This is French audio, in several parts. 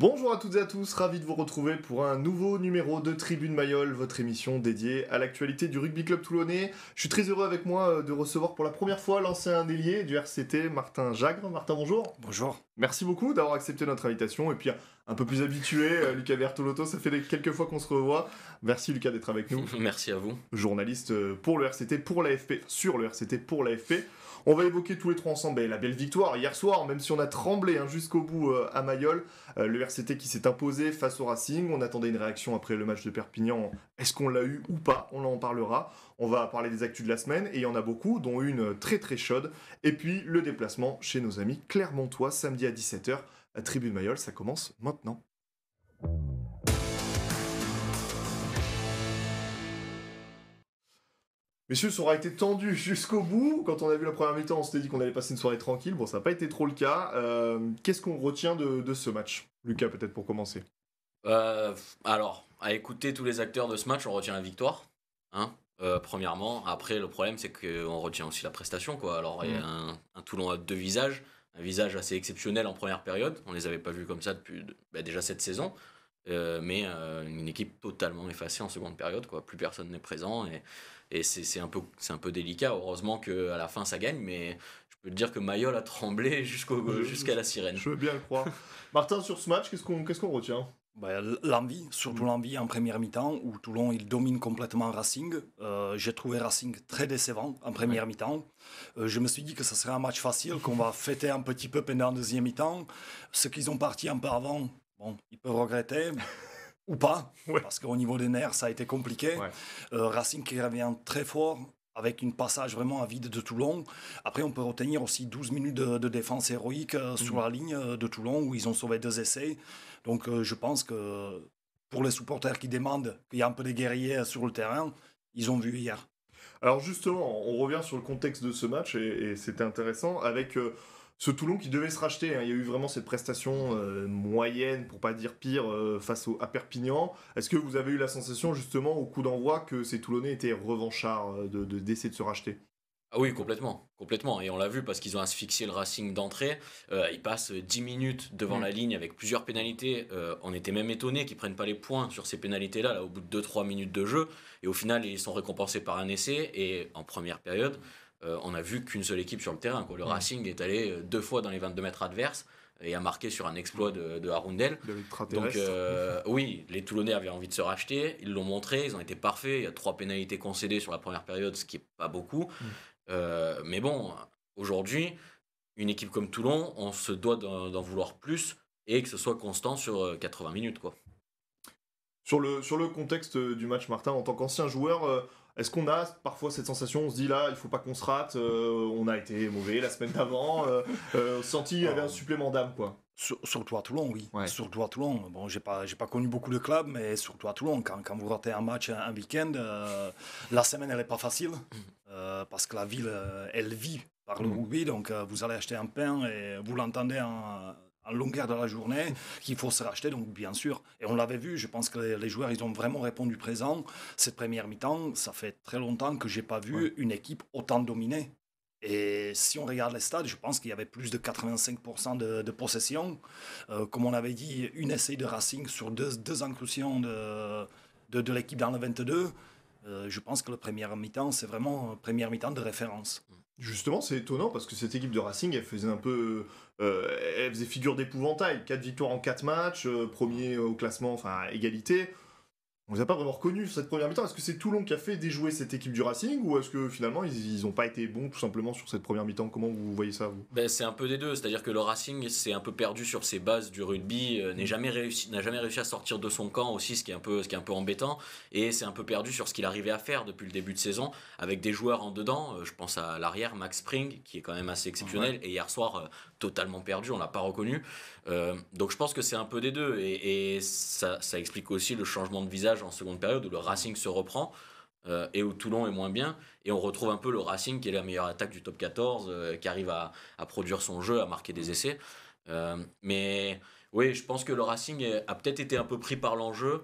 Bonjour à toutes et à tous, ravi de vous retrouver pour un nouveau numéro de Tribune Mayol, votre émission dédiée à l'actualité du Rugby Club Toulonnais. Je suis très heureux avec moi de recevoir pour la première fois l'ancien ailier du RCT, Martin Jagre. Martin, bonjour. Bonjour. Merci beaucoup d'avoir accepté notre invitation et puis un peu plus habitué, Lucas Bertoloto, ça fait quelques fois qu'on se revoit. Merci Lucas d'être avec nous. Merci à vous. Journaliste pour le RCT, pour l'AFP, sur le RCT, pour l'AFP. On va évoquer tous les trois ensemble la belle victoire hier soir, même si on a tremblé jusqu'au bout à Mayol. Le RCT qui s'est imposé face au Racing. On attendait une réaction après le match de Perpignan. Est-ce qu'on l'a eu ou pas? On en parlera. On va parler des actus de la semaine et il y en a beaucoup, dont une très très chaude. Et puis le déplacement chez nos amis clermontois, samedi à 17h à Tribune Mayol. Ça commence maintenant. Messieurs, ça aura été tendu jusqu'au bout. Quand on a vu la première mi-temps, on s'était dit qu'on allait passer une soirée tranquille. Bon, ça n'a pas été trop le cas. Qu'est-ce qu'on retient de ce match? Lucas, peut-être pour commencer. Alors, à écouter tous les acteurs de ce match, on retient la victoire, hein, premièrement. Après, le problème, c'est qu'on retient aussi la prestation, quoi. Alors, il y a un Toulon à deux visages. Un visage assez exceptionnel en première période. On ne les avait pas vus comme ça depuis déjà cette saison. Mais une équipe totalement effacée en seconde période, quoi. Plus personne n'est présent et c'est un peu délicat. Heureusement qu'à la fin ça gagne, mais je peux te dire que Mayol a tremblé jusqu'à la sirène. Je veux bien le croire. Martin, sur ce match, qu'est-ce qu'on retient? L'envie, surtout l'envie en première mi-temps où Toulon il domine complètement Racing. J'ai trouvé Racing très décevant en première mi-temps. Je me suis dit que ce serait un match facile, qu'on va fêter un petit peu pendant la deuxième mi-temps. Ce qu'ils ont parti un peu avant, bon, ils peuvent regretter ou pas, parce qu'au niveau des nerfs, ça a été compliqué. Racing qui revient très fort, avec un passage vraiment à vide de Toulon. Après, on peut retenir aussi 12 minutes de défense héroïque sur la ligne de Toulon, où ils ont sauvé deux essais. Donc, je pense que pour les supporters qui demandent qu'il y a un peu de guerriers sur le terrain, ils ont vu hier. Alors justement, on revient sur le contexte de ce match, et c'était intéressant, avec... ce Toulon qui devait se racheter, hein. Il y a eu vraiment cette prestation moyenne, pour pas dire pire, face à Perpignan. Est-ce que vous avez eu la sensation, justement, au coup d'envoi, que ces Toulonnais étaient revanchards d'essayer de se racheter? Ah oui, complètement. Et on l'a vu parce qu'ils ont asphyxié le Racing d'entrée. Ils passent 10 minutes devant la ligne avec plusieurs pénalités. On était même étonnés qu'ils ne prennent pas les points sur ces pénalités-là, là, au bout de 2-3 minutes de jeu. Et au final, ils sont récompensés par un essai. Et en première période... on a vu qu'une seule équipe sur le terrain, quoi. Le Racing est allé deux fois dans les 22 mètres adverses et a marqué sur un exploit de Arundel. Donc oui, les Toulonnais avaient envie de se racheter, ils l'ont montré, ils ont été parfaits. Il y a 3 pénalités concédées sur la première période, ce qui n'est pas beaucoup. Mais bon, aujourd'hui, une équipe comme Toulon, on se doit d'en vouloir plus et que ce soit constant sur 80 minutes, quoi. Sur le contexte du match, Martin, en tant qu'ancien joueur... est-ce qu'on a parfois cette sensation, on se dit là, il ne faut pas qu'on se rate, on a été mauvais la semaine d'avant, senti qu'il y avait un supplément d'âme, quoi. Surtout à Toulon, oui. Ouais. Surtout à Toulon. Bon, j'ai pas connu beaucoup de clubs, mais surtout à Toulon, quand vous ratez un match un week-end, la semaine, elle n'est pas facile, parce que la ville, elle vit par le rugby, donc vous allez acheter un pain et vous l'entendez en longueur de la journée, qu'il faut se racheter, donc bien sûr. Et on l'avait vu, je pense que les joueurs, ils ont vraiment répondu présent. Cette première mi-temps, ça fait très longtemps que je n'ai pas vu une équipe autant dominée. Et si on regarde les stades, je pense qu'il y avait plus de 85% de possession. Comme on avait dit, une essai de Racing sur deux incursions de l'équipe dans le 22. Je pense que la première mi-temps, c'est vraiment une première mi-temps de référence. Justement, c'est étonnant parce que cette équipe de Racing, elle faisait un peu... elle faisait figure d'épouvantail. 4 victoires en 4 matchs, premier au classement, enfin égalité. On ne les a pas vraiment reconnus sur cette première mi-temps. Est-ce que c'est Toulon qui a fait déjouer cette équipe du Racing ou est-ce que finalement ils n'ont pas été bons tout simplement sur cette première mi-temps? Comment vous voyez ça, vous? C'est un peu des deux. C'est-à-dire que le Racing s'est un peu perdu sur ses bases du rugby, n'a jamais réussi à sortir de son camp aussi, ce qui est un peu embêtant. Et c'est un peu perdu sur ce qu'il arrivait à faire depuis le début de saison avec des joueurs en dedans. Je pense à l'arrière, Max Spring, qui est quand même assez exceptionnel. Et hier soir, totalement perdu, on ne l'a pas reconnu. Donc je pense que c'est un peu des deux. Et ça explique aussi le changement de visage en seconde période où le Racing se reprend et où Toulon est moins bien et on retrouve un peu le Racing qui est la meilleure attaque du top 14 qui arrive à produire son jeu, à marquer des essais, mais oui, je pense que le Racing a peut-être été un peu pris par l'enjeu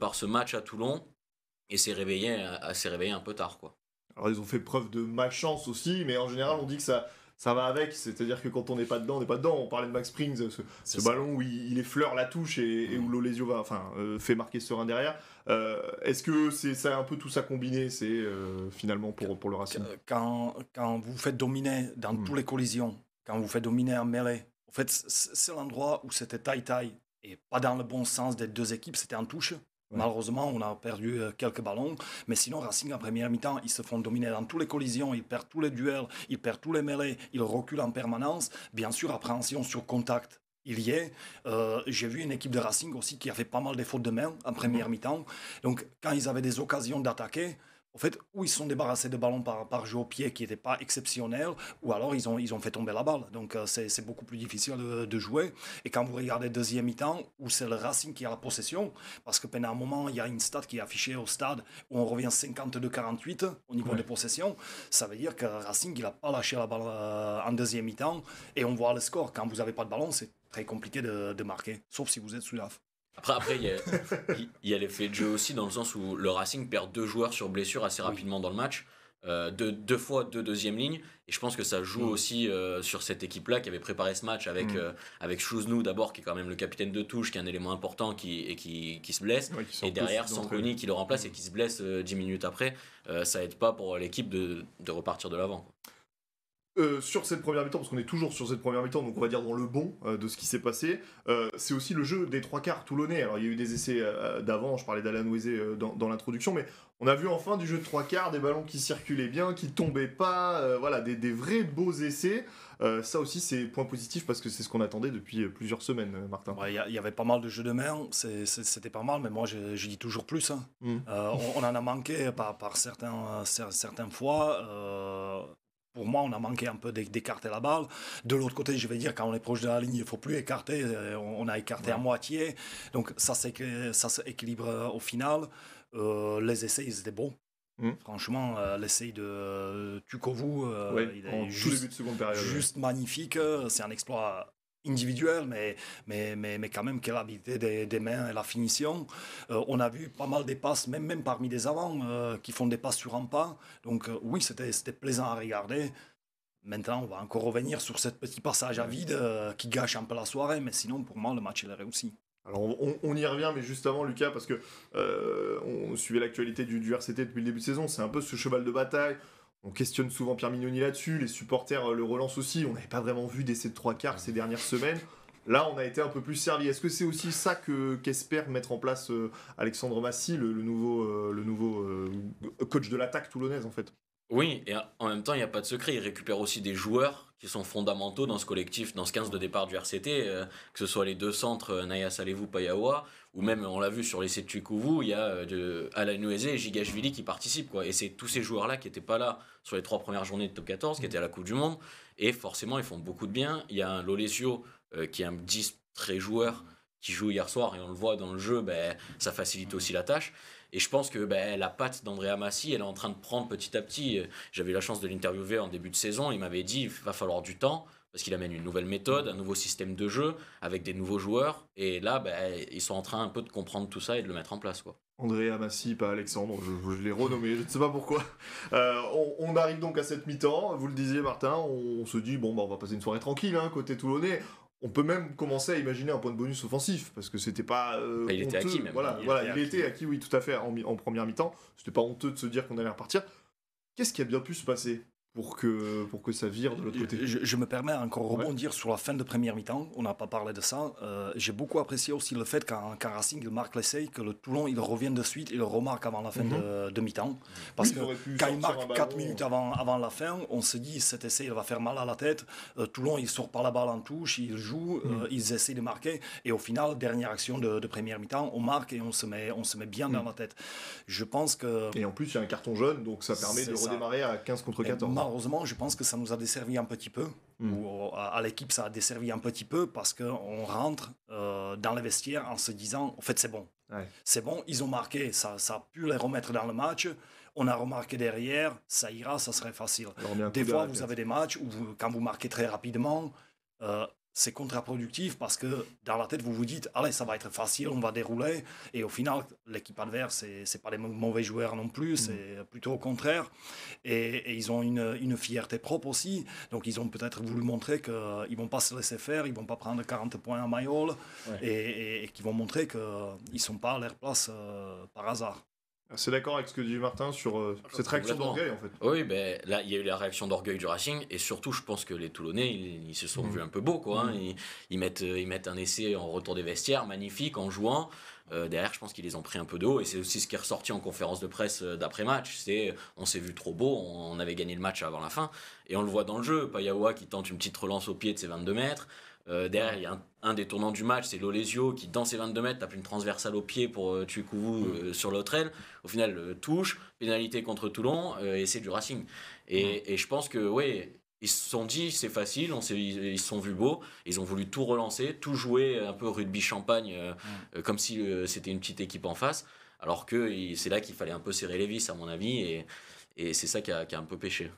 par ce match à Toulon et s'est réveillé un peu tard, quoi. Alors ils ont fait preuve de malchance aussi, mais en général on dit que ça ça va avec, c'est-à-dire que quand on n'est pas dedans, on n'est pas dedans. On parlait de Max Spring, ce ballon où il effleure la touche et où Lolesio va, fait marquer serein derrière. Est-ce que c'est ça un peu tout ça combiné, c'est finalement pour le Racing? Quand vous faites dominer dans toutes les collisions, quand vous faites dominer en mêlée, en fait, c'est l'endroit où c'était taille-taille et pas dans le bon sens des deux équipes, c'était en touche. Ouais. Malheureusement, on a perdu quelques ballons, mais sinon Racing en première mi-temps, ils se font dominer dans toutes les collisions, ils perdent tous les duels, ils perdent tous les mêlées, ils reculent en permanence. Bien sûr, appréhension sur contact, il y est. J'ai vu une équipe de Racing aussi qui avait pas mal de fautes de main en première mi-temps. Donc, quand ils avaient des occasions d'attaquer, en fait, ou ils se sont débarrassés de ballons par jeu au pied qui n'était pas exceptionnel, ou alors ils ont fait tomber la balle. Donc, c'est beaucoup plus difficile de jouer. Et quand vous regardez deuxième mi-temps, où c'est le Racing qui a la possession, parce que pendant un moment, il y a une stat qui est affichée au stade où on revient 52-48 au niveau des possessions. Ça veut dire que Racing, il n'a pas lâché la balle en deuxième mi-temps. Et on voit le score. Quand vous n'avez pas de ballon, c'est très compliqué de marquer, sauf si vous êtes sous l'AF. Après, il y a l'effet de jeu aussi, dans le sens où le Racing perd deux joueurs sur blessure assez rapidement dans le match, deux fois deux deuxième lignes, et je pense que ça joue aussi sur cette équipe-là qui avait préparé ce match avec Chouznou d'abord, qui est quand même le capitaine de touche, qui est un élément important qui se blesse, et derrière Sanconi qui le remplace et qui se blesse 10 minutes après. Ça aide pas pour l'équipe de repartir de l'avant. Sur cette première mi-temps, parce qu'on est toujours sur cette première mi-temps, donc on va dire dans le bon de ce qui s'est passé, c'est aussi le jeu des trois quarts toulonnais. Alors il y a eu des essais d'avant, je parlais d'Alain Nuezé dans l'introduction, mais on a vu enfin du jeu de trois quarts, des ballons qui circulaient bien, qui tombaient pas, voilà, des vrais beaux essais. Ça aussi c'est point positif parce que c'est ce qu'on attendait depuis plusieurs semaines, Martin. Il y avait pas mal de jeux de main, c'était pas mal, mais moi je dis toujours plus. Hein. On en a manqué par certaines fois. Pour moi, on a manqué un peu d'écarter la balle. De l'autre côté, je vais dire, quand on est proche de la ligne, il ne faut plus écarter. On a écarté à moitié. Donc, ça s'équilibre au final. Les essais, ils étaient bons. Franchement, l'essai de Tuicuvu, il est juste magnifique. C'est un exploit individuel, mais quand même quelle habileté des mains et la finition. On a vu pas mal des passes, même parmi des avants, qui font des passes sur un pas. Donc oui, c'était plaisant à regarder. Maintenant, on va encore revenir sur ce petit passage à vide qui gâche un peu la soirée, mais sinon, pour moi, le match, il est réussi. Alors on y revient, mais juste avant, Lucas, parce que on suivait l'actualité du RCT depuis le début de saison, c'est un peu ce cheval de bataille. On questionne souvent Pierre Mignoni là-dessus, les supporters le relancent aussi, on n'avait pas vraiment vu d'essai de trois quarts ces dernières semaines. Là, on a été un peu plus servi. Est-ce que c'est aussi ça qu'espère mettre en place Alexandre Massy, le nouveau coach de l'attaque toulonnaise, en fait? Oui, et en même temps, il n'y a pas de secret. Il récupère aussi des joueurs qui sont fondamentaux dans ce collectif, dans ce 15 de départ du RCT, que ce soit les deux centres, Nayasalevu, Paia'aua, ou même, on l'a vu sur l'essai de Tuicuvu, il y a Alain Nuezé et Gigashvili qui participent. Et c'est tous ces joueurs-là qui n'étaient pas là sur les trois premières journées de top 14, qui étaient à la Coupe du Monde. Et forcément, ils font beaucoup de bien. Il y a un Lolesio qui est un 10 très joueur, qui joue hier soir, et on le voit dans le jeu, ça facilite aussi la tâche. Et je pense que la patte d'Andrea Massy, elle est en train de prendre petit à petit. J'avais eu la chance de l'interviewer en début de saison. Il m'avait dit qu'il va falloir du temps parce qu'il amène une nouvelle méthode, un nouveau système de jeu avec des nouveaux joueurs. Et là, ils sont en train un peu de comprendre tout ça et de le mettre en place, quoi. Andrea Massy, pas Alexandre, je l'ai renommé, je ne sais pas pourquoi. On arrive donc à cette mi-temps. Vous le disiez, Martin, on se dit on va passer une soirée tranquille côté toulonnais. On peut même commencer à imaginer un point de bonus offensif, parce que c'était pas il était acquis, même. Il était acquis, oui, tout à fait, en première mi-temps. C'était pas honteux de se dire qu'on allait repartir. Qu'est-ce qui a bien pu se passer pour que ça vire de l'autre côté? Je me permets encore rebondir sur la fin de première mi-temps. On n'a pas parlé de ça. J'ai beaucoup apprécié aussi le fait qu'un Racing marque l'essai, que le Toulon, il revient de suite, il le remarque avant la fin de mi-temps. Parce que quand il marque 4 minutes avant la fin, on se dit cet essai, il va faire mal à la tête. Toulon, il ne sort pas la balle en touche, il joue, ils essaient de marquer. Et au final, dernière action de première mi-temps, on marque et on se met bien dans la tête. Je pense que... Et en plus, il y a un carton jaune, donc ça permet de redémarrer à 15 contre 14. Malheureusement, je pense que ça nous a desservi un petit peu, ou à l'équipe, ça a desservi un petit peu, parce qu'on rentre dans les vestiaires en se disant, en fait, c'est bon. Ouais. C'est bon, ils ont marqué, ça a pu les remettre dans le match. On a remarqué derrière, ça ira, ça serait facile. Des fois, vous avez des matchs où, quand vous marquez très rapidement, c'est contre-productif parce que dans la tête, vous vous dites « Allez, ça va être facile, on va dérouler. » Et au final, l'équipe adverse, ce n'est pas des mauvais joueurs non plus, c'est plutôt au contraire. Et ils ont une fierté propre aussi. Donc, ils ont peut-être voulu montrer qu'ils ne vont pas se laisser faire, ils ne vont pas prendre 40 points à Mayol et qu'ils vont montrer qu'ils ne sont pas à leur place par hasard. C'est d'accord avec ce que dit Martin sur cette réaction d'orgueil en fait. Oui, ben, là il y a eu la réaction d'orgueil du Racing et surtout je pense que les Toulonnais ils se sont vus un peu beaux quoi. Ils mettent un essai en retour des vestiaires magnifique en jouant. Derrière je pense qu'ils les ont pris un peu de haut et c'est aussi ce qui est ressorti en conférence de presse d'après-match, c'est on s'est vu trop beau, on avait gagné le match avant la fin et on le voit dans le jeu, Paia'aua qui tente une petite relance au pied de ses 22 mètres. Derrière, il y a un des tournants du match, c'est Lolesio qui, dans ses 22 mètres, tape une transversale au pied pour Tuicuvu sur l'autre aile. Au final, touche, pénalité contre Toulon, et c'est du Racing. Et je pense que, oui, ils se sont dit, c'est facile, ils se sont vus beaux, ils ont voulu tout relancer, tout jouer un peu rugby champagne, comme si c'était une petite équipe en face, alors que c'est là qu'il fallait un peu serrer les vis, à mon avis, et c'est ça qui a un peu pêché.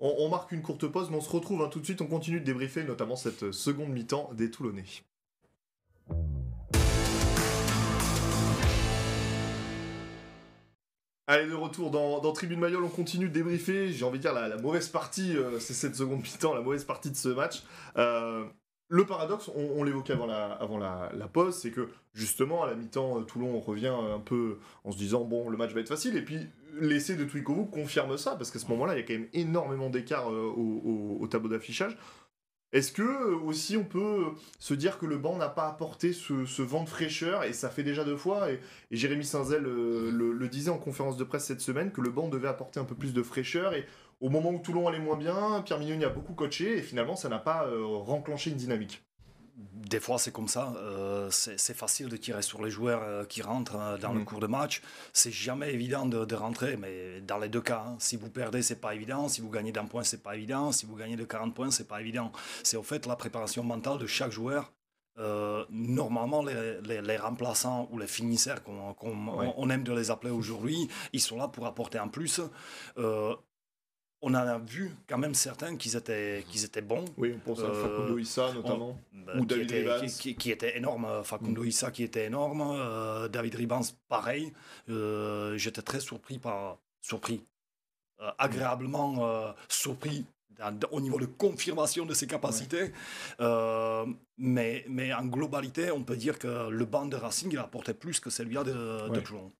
On marque une courte pause, mais on se retrouve tout de suite, on continue de débriefer notamment cette seconde mi-temps des Toulonnais. Allez, de retour dans Tribune Mayol, on continue de débriefer, j'ai envie de dire la mauvaise partie, c'est cette seconde mi-temps, la mauvaise partie de ce match. Le paradoxe, on l'évoquait avant la pause, c'est que justement à la mi-temps, Toulon revient un peu en se disant bon, le match va être facile, et puis l'essai de Tuicuvu confirme ça, parce qu'à ce moment-là, il y a quand même énormément d'écart au tableau d'affichage. Est-ce que aussi on peut se dire que le banc n'a pas apporté ce vent de fraîcheur, et ça fait déjà deux fois, et Jérémy Sinzel le disait en conférence de presse cette semaine, que le banc devait apporter un peu plus de fraîcheur, et au moment où Toulon allait moins bien, Pierre Mignoni a beaucoup coaché, et finalement ça n'a pas renclenché une dynamique. Des fois, c'est comme ça. C'est facile de tirer sur les joueurs qui rentrent dans le cours de match. C'est jamais évident de rentrer, mais dans les deux cas, hein, si vous perdez, c'est pas évident. Si vous gagnez d'un point, c'est pas évident. Si vous gagnez de 40 points, c'est pas évident. C'est au fait la préparation mentale de chaque joueur. Normalement, les remplaçants ou les finisseurs, qu'on aime de les appeler aujourd'hui, ils sont là pour apporter en plus. On en a vu quand même certains qu'ils étaient bons. Oui, on pense à Facundo Issa notamment, ou David Ribas. Qui était énorme, Facundo Issa qui était énorme, David Ribas pareil. J'étais très agréablement surpris au niveau de confirmation de ses capacités. Mais en globalité, on peut dire que le banc de Racing il apportait plus que celui-là de Toulon.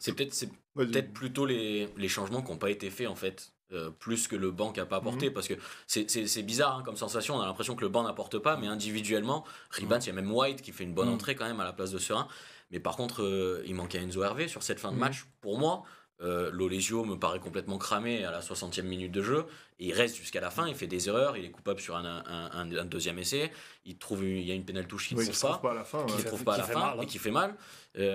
C'est peut-être plutôt les changements qui n'ont pas été faits en fait. Plus que le banc n'a pas apporté parce que c'est bizarre hein, comme sensation, on a l'impression que le banc n'apporte pas mais individuellement Ribas, il y a même White qui fait une bonne entrée quand même à la place de Serin, mais par contre il manquait Enzo Hervé sur cette fin de match pour moi. Lolesio me paraît complètement cramé à la 60e minute de jeu et il reste jusqu'à la fin, il fait des erreurs, il est coupable sur un deuxième essai, il y a une pénale touche qu'il ne trouve pas à la fin, et qui fait mal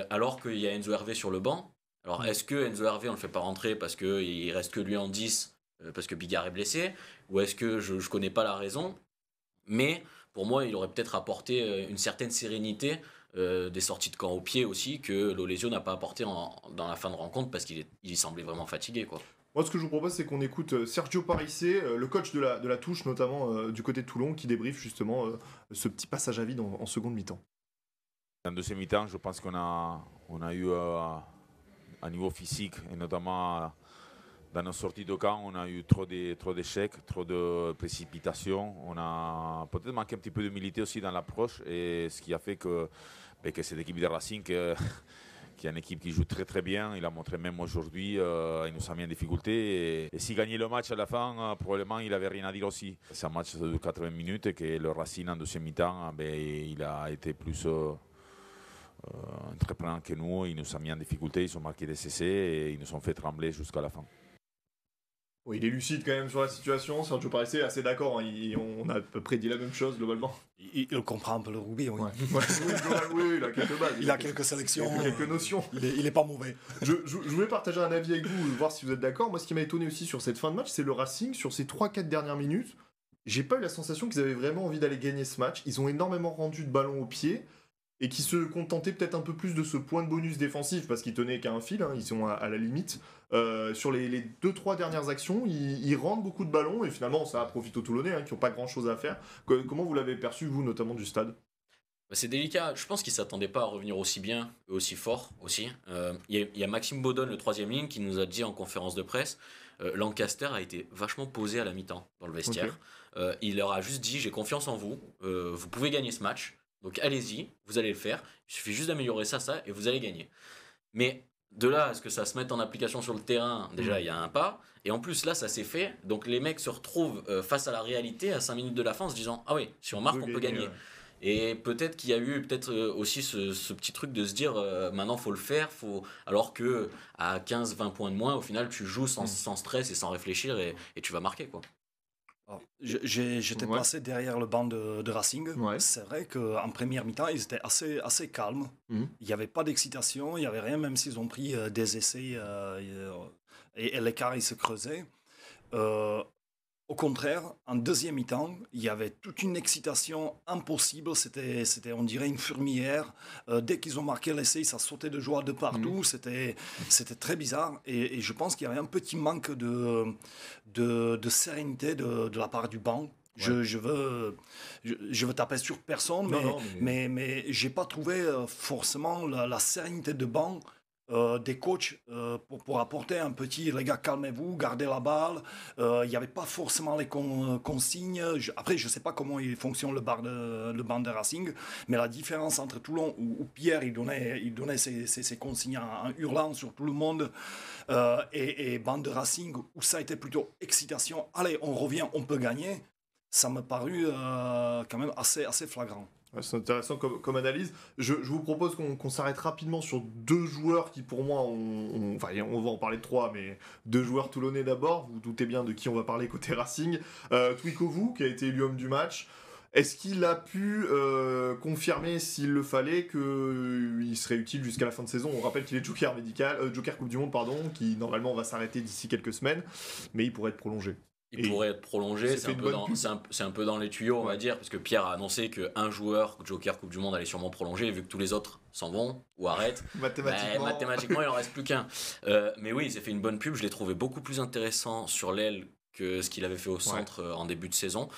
alors qu'il y a Enzo Hervé sur le banc. Alors, est-ce que Enzo Hervé, on ne le fait pas rentrer parce qu'il ne reste que lui en 10, parce que Bigard est blessé, ou est-ce que je ne connais pas la raison, mais pour moi, il aurait peut-être apporté une certaine sérénité des sorties de camp au pied aussi, que Lolesio n'a pas apporté dans la fin de rencontre, parce qu'il semblait vraiment fatigué, quoi. Moi, ce que je vous propose, c'est qu'on écoute Sergio Parisse, le coach de la touche, notamment du côté de Toulon, qui débriefe justement ce petit passage à vide en seconde mi-temps. En deuxième mi-temps, je pense qu'on a eu... à niveau physique, et notamment dans nos sorties de camp, on a eu trop d'échecs, trop de précipitations. On a peut-être manqué un petit peu d'humilité aussi dans l'approche, et ce qui a fait que cette équipe de Racing, qui est une équipe qui joue très très bien, il a montré même aujourd'hui, il nous a mis en difficulté. Et s'il gagnait le match à la fin, probablement il n'avait rien à dire aussi. C'est un match de 80 minutes, et que le Racing en deuxième mi-temps, il a été plus... entreprenant que nous, ils nous ont mis en difficulté, ils ont marqué des essais et ils nous ont fait trembler jusqu'à la fin. Oui, il est lucide quand même sur la situation, Sergio Parisse est assez d'accord, hein. On a à peu près dit la même chose globalement. Il comprend un peu le rugby, oui. Oui, il a quelques bases. Il a quelques sélections, quelques notions. Il n'est pas mauvais. Je voulais partager un avis avec vous, voir si vous êtes d'accord. Moi, ce qui m'a étonné aussi sur cette fin de match, c'est le Racing, sur ces 3-4 dernières minutes, j'ai pas eu la sensation qu'ils avaient vraiment envie d'aller gagner ce match. Ils ont énormément rendu de ballons au pied. et qui se contentait peut-être un peu plus de ce point de bonus défensif, parce qu'ils tenaient qu'à un fil, hein, ils sont à la limite. Sur les 2-3 dernières actions, ils rendent beaucoup de ballons, et finalement ça profite aux Toulonnais, hein, qui n'ont pas grand-chose à faire. Comment vous l'avez perçu, vous, notamment du stade? C'est délicat, je pense qu'ils ne s'attendaient pas à revenir aussi bien, aussi fort aussi. Il y a Maxime Baudonne, le troisième ligne, qui nous a dit en conférence de presse, Lancaster a été vachement posé à la mi-temps dans le vestiaire. Okay. Il leur a juste dit, j'ai confiance en vous, vous pouvez gagner ce match, donc allez-y, vous allez le faire, il suffit juste d'améliorer ça, et vous allez gagner. Mais de là à ce que ça se mette en application sur le terrain, déjà il y a un pas, et en plus là ça s'est fait, donc les mecs se retrouvent face à la réalité à 5 minutes de la fin en se disant, ah oui, si on marque on peut gagner. Et peut-être qu'il y a eu aussi ce petit truc de se dire maintenant faut le faire, alors que à 15-20 points de moins, au final tu joues sans stress et sans réfléchir et tu vas marquer quoi. Alors, j'étais placé derrière le banc de Racing. Ouais. C'est vrai qu'en première mi-temps, ils étaient assez calmes. Il n'y avait pas d'excitation, il n'y avait rien, même s'ils ont pris des essais et l'écart il se creusait. Au contraire, en deuxième mi-temps, il y avait toute une excitation impossible. C'était on dirait, une fourmilière. Dès qu'ils ont marqué l'essai, ça sautait de joie de partout. C'était très bizarre. Et je pense qu'il y avait un petit manque de sérénité de la part du banc. Ouais. Je veux taper sur personne, mais je n'ai pas trouvé forcément la sérénité de banc. Des coachs pour apporter un petit les gars calmez-vous, gardez la balle. Il n'y avait pas forcément les consignes. Après je ne sais pas comment il fonctionne le banc de Racing, mais la différence entre Toulon où Pierre il donnait ses consignes en hurlant sur tout le monde et banc de Racing où ça était plutôt excitation, allez on revient, on peut gagner, ça me parut quand même assez flagrant. C'est intéressant comme analyse. Je vous propose qu'on s'arrête rapidement sur deux joueurs qui pour moi enfin on va en parler de trois, mais deux joueurs toulonnais d'abord. Vous, vous doutez bien de qui on va parler côté Racing. Tuicuvu qui a été élu homme du match. Est-ce qu'il a pu confirmer, s'il le fallait, qu'il serait utile jusqu'à la fin de saison? On rappelle qu'il est joker Coupe du Monde, pardon, qui normalement va s'arrêter d'ici quelques semaines, mais il pourrait être prolongé. Il pourrait être prolongé, c'est un peu dans les tuyaux, on va dire, parce que Pierre a annoncé qu'un joueur Joker Coupe du Monde allait sûrement prolonger, vu que tous les autres s'en vont ou arrêtent. Mathématiquement, il n'en reste plus qu'un. Mais oui, il s'est fait une bonne pub, je l'ai trouvé beaucoup plus intéressant sur l'aile que ce qu'il avait fait au centre en début de saison.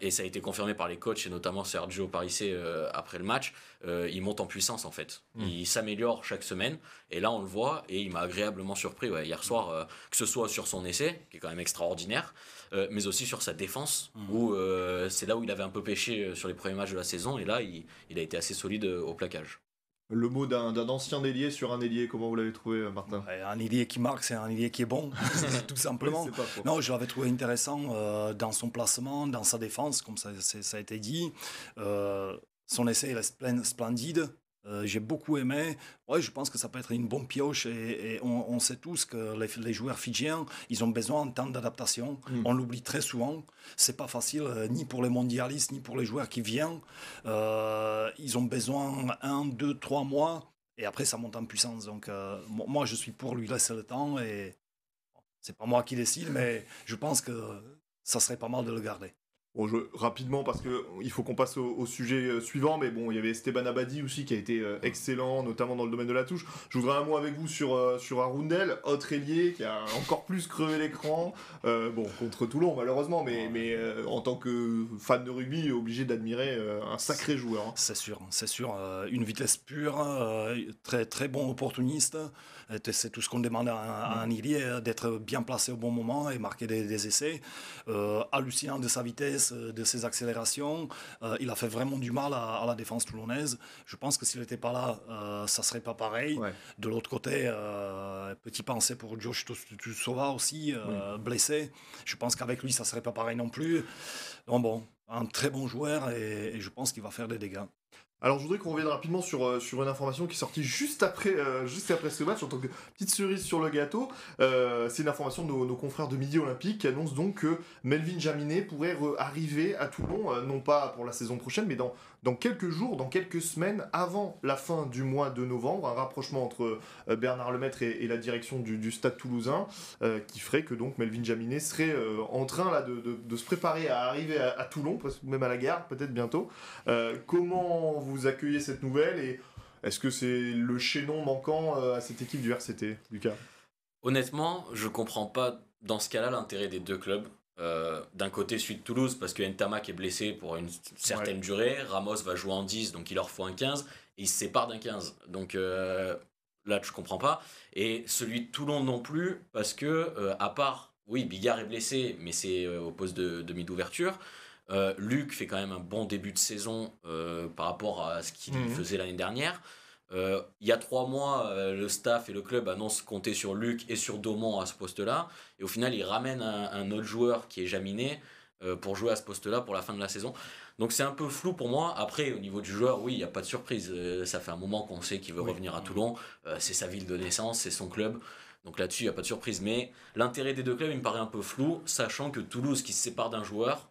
Et ça a été confirmé par les coachs, et notamment Sergio Parisse après le match. Il monte en puissance, en fait. Il s'améliore chaque semaine. Et là, on le voit, et il m'a agréablement surpris hier soir, que ce soit sur son essai, qui est quand même extraordinaire, mais aussi sur sa défense, où c'est là où il avait un peu pêché sur les premiers matchs de la saison. Et là, il a été assez solide au plaquage. Le mot d'un ancien ailier sur un ailier, comment vous l'avez trouvé, Martin? Un ailier qui marque, c'est un ailier qui est bon, tout simplement. Oui, non, je l'avais trouvé intéressant dans son placement, dans sa défense, comme ça a été dit. Son essai, il est splendide. J'ai beaucoup aimé. Je pense que ça peut être une bonne pioche. Et on sait tous que les joueurs fidjiens, ils ont besoin d'un temps d'adaptation. On l'oublie très souvent. C'est pas facile, ni pour les mondialistes, ni pour les joueurs qui viennent. Ils ont besoin 1, 2, 3 mois. Et après, ça monte en puissance. Donc, moi, je suis pour lui laisser le temps. Et c'est pas moi qui décide, mais je pense que ça serait pas mal de le garder. Bon, rapidement, parce qu'il faut qu'on passe au sujet suivant, mais bon, il y avait Esteban Abadi aussi qui a été excellent, notamment dans le domaine de la touche. Je voudrais un mot avec vous sur Arundel, autre ailier qui a encore plus crevé l'écran, contre Toulon malheureusement, mais en tant que fan de rugby, obligé d'admirer un sacré joueur. Hein. C'est sûr, une vitesse pure, très, très bon opportuniste, c'est tout ce qu'on demande à un ailier, d'être bien placé au bon moment et marquer des essais, hallucinant de sa vitesse, de ses accélérations, il a fait vraiment du mal à la défense toulonnaise. Je pense que s'il n'était pas là, ça ne serait pas pareil. Ouais. De l'autre côté, petit pensée pour Josh Tussova aussi, blessé. Je pense qu'avec lui, ça ne serait pas pareil non plus. Donc bon, un très bon joueur et je pense qu'il va faire des dégâts. Alors je voudrais qu'on revienne rapidement sur une information qui est sortie juste après ce match, en tant que petite cerise sur le gâteau. C'est une information de nos confrères de Midi Olympique qui annonce donc que Melvin Jaminet pourrait arriver à Toulon, non pas pour la saison prochaine, mais dans quelques jours, dans quelques semaines, avant la fin du mois de novembre. Un rapprochement entre Bernard Lemaître et la direction du Stade Toulousain qui ferait que donc Melvin Jaminet serait en train là, de se préparer à arriver à Toulon, même à la gare peut-être bientôt. Comment vous vous accueillez cette nouvelle et est-ce que c'est le chaînon manquant à cette équipe du RCT, Lucas? Honnêtement, je comprends pas dans ce cas-là l'intérêt des deux clubs. D'un côté, suite Toulouse, parce que Ntamak est blessé pour une certaine durée, Ramos va jouer en 10, donc il leur faut un 15, et ils se séparent d'un 15. Donc là, je comprends pas. Et celui de Toulon non plus, parce que, à part, oui, Bigard est blessé, mais c'est au poste de demi d'ouverture. Luc fait quand même un bon début de saison par rapport à ce qu'il faisait l'année dernière. Il y a 3 mois, le staff et le club annoncent compter sur Luc et sur Daumont à ce poste-là. Et au final, ils ramènent un autre joueur qui est Jaminet pour jouer à ce poste-là pour la fin de la saison. Donc c'est un peu flou pour moi. Après, au niveau du joueur, oui, il n'y a pas de surprise. Ça fait un moment qu'on sait qu'il veut revenir à Toulon. C'est sa ville de naissance, c'est son club. Donc là-dessus, il n'y a pas de surprise. Mais l'intérêt des deux clubs, il me paraît un peu flou, sachant que Toulouse qui se sépare d'un joueur,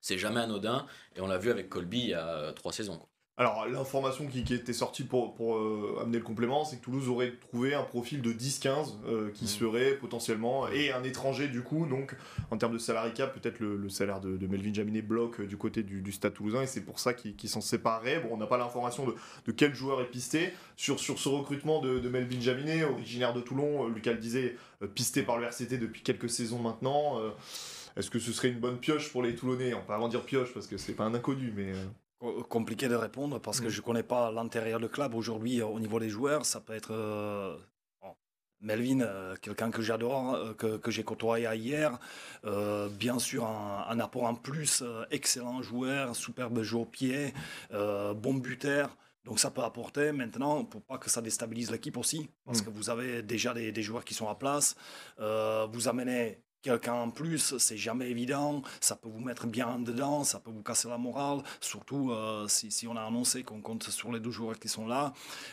c'est jamais anodin, et on l'a vu avec Colby il y a 3 saisons. Alors, l'information qui était sortie pour amener le complément, c'est que Toulouse aurait trouvé un profil de 10-15 qui serait potentiellement, et un étranger du coup, donc en termes de salarié cap, peut-être le salaire de Melvin Jaminet bloque du côté du Stade Toulousain, et c'est pour ça qu'ils s'en sépareraient. Bon, on n'a pas l'information de quel joueur est pisté. Sur ce recrutement de Melvin Jaminet, originaire de Toulon, Lucas le disait, pisté par le RCT depuis quelques saisons maintenant... Est-ce que ce serait une bonne pioche pour les Toulonnais? On peut avant dire pioche parce que c'est pas un inconnu, mais... Compliqué de répondre parce que je connais pas l'intérieur du club aujourd'hui au niveau des joueurs. Ça peut être Melvin, quelqu'un que j'adore, que j'ai côtoyé hier. Bien sûr, un apport en plus, excellent joueur, superbe jeu au pied, bon buteur. Donc ça peut apporter maintenant, pour pas que ça déstabilise l'équipe aussi, parce que vous avez déjà des joueurs qui sont à place. Vous amenez... quelqu'un en plus, c'est jamais évident, ça peut vous mettre bien dedans, ça peut vous casser la morale, surtout si on a annoncé qu'on compte sur les 2 joueurs qui sont là.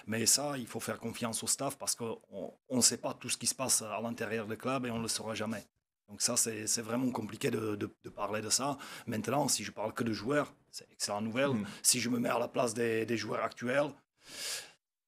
Mais ça, il faut faire confiance au staff parce qu'on ne sait pas tout ce qui se passe à l'intérieur du club et on ne le saura jamais. Donc ça, c'est vraiment compliqué de parler de ça. Maintenant, si je parle que de joueurs, c'est excellent nouvelle. Si je me mets à la place des joueurs actuels,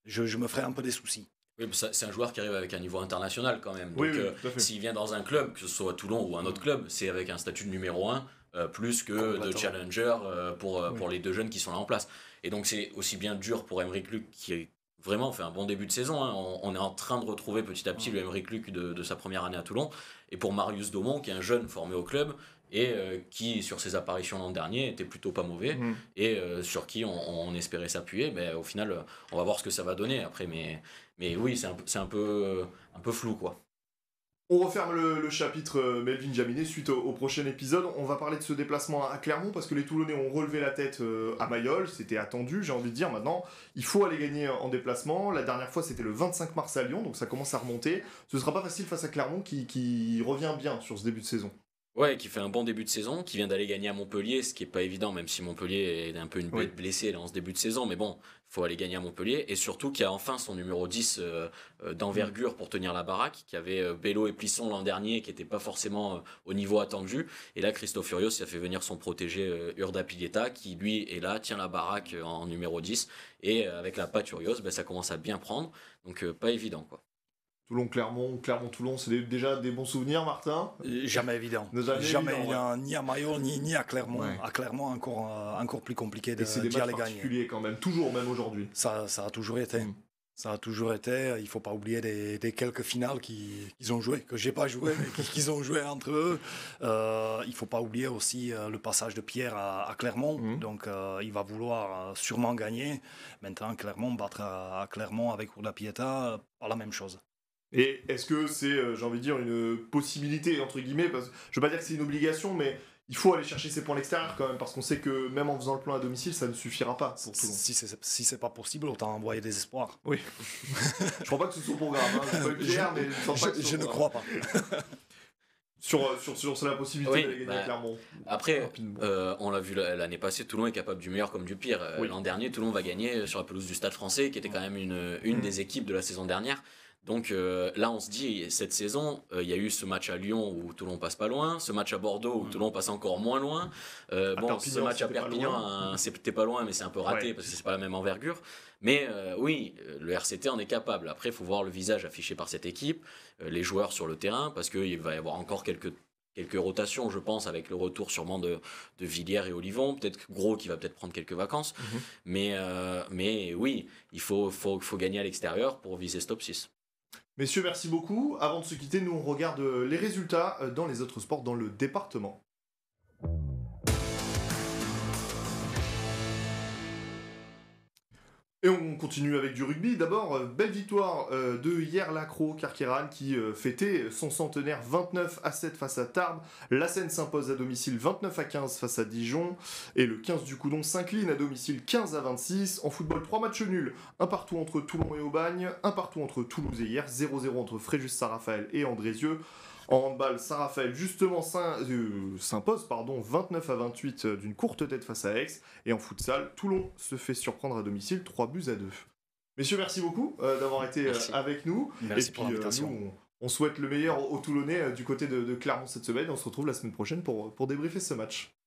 je me ferai un peu des soucis. Oui, c'est un joueur qui arrive avec un niveau international quand même. Donc, s'il vient dans un club, que ce soit à Toulon ou un autre club, c'est avec un statut de numéro 1 plus que de challenger pour les 2 jeunes qui sont là en place. Et donc, c'est aussi bien dur pour Aymeric Luc qui est vraiment fait un bon début de saison. Hein. On est en train de retrouver petit à petit le Aymeric Luc de sa première année à Toulon. Et pour Marius Daumont, qui est un jeune formé au club et qui, sur ses apparitions l'an dernier, était plutôt pas mauvais et sur qui on espérait s'appuyer. Mais au final, on va voir ce que ça va donner après. Mais oui, c'est un peu flou, quoi. On referme le chapitre Melvin Jaminet suite au prochain épisode. On va parler de ce déplacement à Clermont parce que les Toulonnais ont relevé la tête à Mayol. C'était attendu, j'ai envie de dire. Maintenant, il faut aller gagner en déplacement. La dernière fois, c'était le 25 mars à Lyon, donc ça commence à remonter. Ce ne sera pas facile face à Clermont qui revient bien sur ce début de saison. Ouais, qui fait un bon début de saison, qui vient d'aller gagner à Montpellier, ce qui n'est pas évident, même si Montpellier est un peu une bête blessée là, en ce début de saison. Mais bon, il faut aller gagner à Montpellier. Et surtout, qui a enfin son numéro 10 d'envergure pour tenir la baraque, qui avait Bello et Plisson l'an dernier, qui n'étaient pas forcément au niveau attendu. Et là, Christophe Furios a fait venir son protégé Urdapilleta, qui lui est là, tient la baraque en numéro 10. Et avec la patte Furios, ça commence à bien prendre. Donc, pas évident, quoi. Toulon-Clermont, Clermont-Toulon, c'est déjà des bons souvenirs, Martin? Jamais évident. Jamais évident, ni à Mayol, ni à Clermont. Ouais. À Clermont, encore plus compliqué de gagner. Et c'est des matchs particuliers quand même, toujours, même aujourd'hui. Ça a toujours été. Ça a toujours été. Il ne faut pas oublier des quelques finales qu'ils ont jouées, que je n'ai pas jouées, mais qu'ils ont jouées entre eux. Il ne faut pas oublier aussi le passage de Pierre à Clermont. Donc, il va vouloir sûrement gagner. Maintenant, Clermont, battre à Clermont avec Urdapilleta, pas la même chose. Et est-ce que c'est, j'ai envie de dire, une possibilité, entre guillemets, parce que je ne veux pas dire que c'est une obligation, mais il faut aller chercher ses points à l'extérieur quand même, parce qu'on sait que même en faisant le plan à domicile, ça ne suffira pas pour Toulon. Si c'est pas possible, autant envoyer des espoirs. Oui. Je ne crois pas que ce soit pour grave, hein. Je ne crois pas. Sur la possibilité de gagner à Clermont. Après, on l'a vu l'année passée, Toulon est capable du meilleur comme du pire. L'an dernier, Toulon va gagner sur la pelouse du Stade Français, qui était quand même une des équipes de la saison dernière. Donc là, on se dit, cette saison, il y a eu ce match à Lyon où Toulon passe pas loin, ce match à Bordeaux où Toulon passe encore moins loin. Ce match à Perpignan, c'était pas loin, mais c'est un peu raté parce que c'est pas la même envergure. Mais oui, le RCT en est capable. Après, il faut voir le visage affiché par cette équipe, les joueurs sur le terrain, parce qu'il va y avoir encore quelques quelques rotations, je pense, avec le retour sûrement de Villiers et Olivon, peut-être Gros qui va peut-être prendre quelques vacances, mais oui, il faut gagner à l'extérieur pour viser ce top 6. Messieurs, merci beaucoup. Avant de se quitter, nous on regarde les résultats dans les autres sports dans le département. Et on continue avec du rugby. D'abord, belle victoire de Hierre-Lacroix-Carqueiranne qui fêtait son centenaire 29-7 face à Tarbes. La Seine s'impose à domicile 29-15 face à Dijon. Et le 15 du Coudon s'incline à domicile 15-26. En football, 3 matchs nuls. Un partout entre Toulon et Aubagne. Un partout entre Toulouse et Hierre. 0-0 entre Fréjus-Saint-Raphaël et Andrézieux. En handball, Saint-Raphaël justement s'impose 29-28 d'une courte tête face à Aix. Et en futsal, Toulon se fait surprendre à domicile 3-2. Messieurs, merci beaucoup d'avoir été avec nous. Merci pour l'invitation. On souhaite le meilleur aux Toulonnais du côté de Clermont cette semaine. On se retrouve la semaine prochaine pour débriefer ce match.